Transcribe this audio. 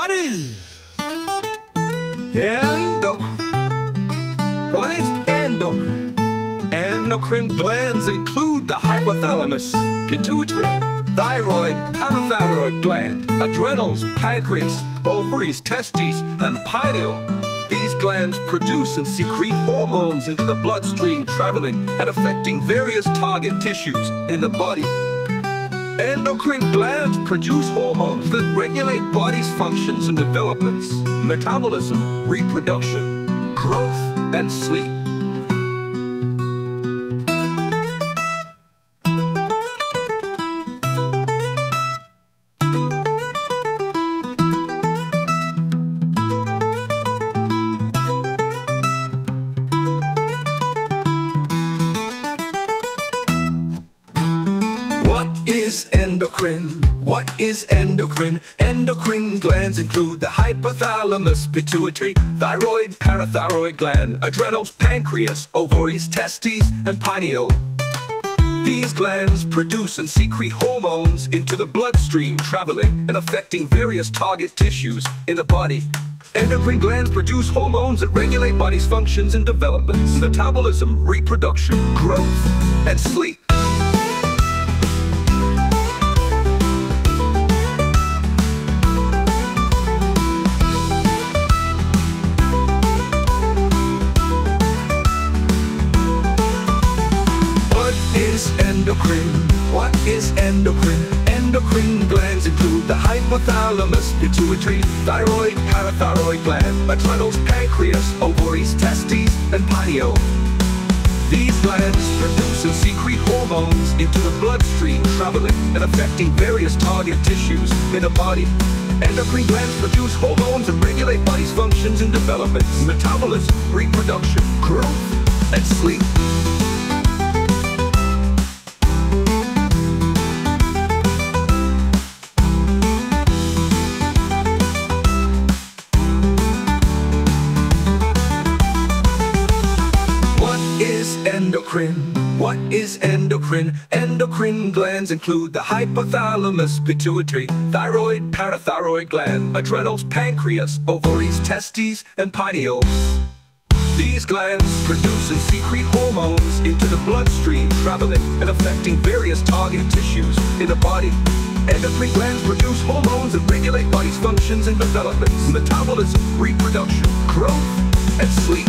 Quarrel. Endocrine glands include the hypothalamus, pituitary, thyroid, parathyroid gland, adrenals, pancreas, ovaries, testes, and pineal. These glands produce and secrete hormones into the bloodstream, traveling and affecting various target tissues in the body. Endocrine glands produce hormones that regulate body's functions and developments, metabolism, reproduction, growth, and sleep. What is endocrine? Endocrine glands include the hypothalamus, pituitary, thyroid, parathyroid gland, adrenals, pancreas, ovaries, testes, and pineal. These glands produce and secrete hormones into the bloodstream, traveling and affecting various target tissues in the body. Endocrine glands produce hormones that regulate body's functions and developments, metabolism, reproduction, growth, and sleep. What is endocrine? Endocrine glands include the hypothalamus, pituitary, thyroid, parathyroid gland, adrenals, pancreas, ovaries, testes, and pineal. These glands produce and secrete hormones into the bloodstream, traveling and affecting various target tissues in the body. Endocrine glands produce hormones and regulate body's functions and developments, metabolism, reproduction, growth, and sleep. What is endocrine? Endocrine glands include the hypothalamus, pituitary, thyroid, parathyroid gland, adrenals, pancreas, ovaries, testes, and pineal. These glands produce and secrete hormones into the bloodstream, traveling and affecting various target tissues in the body. Endocrine glands produce hormones that regulate body's functions and developments, metabolism, reproduction, growth, and sleep.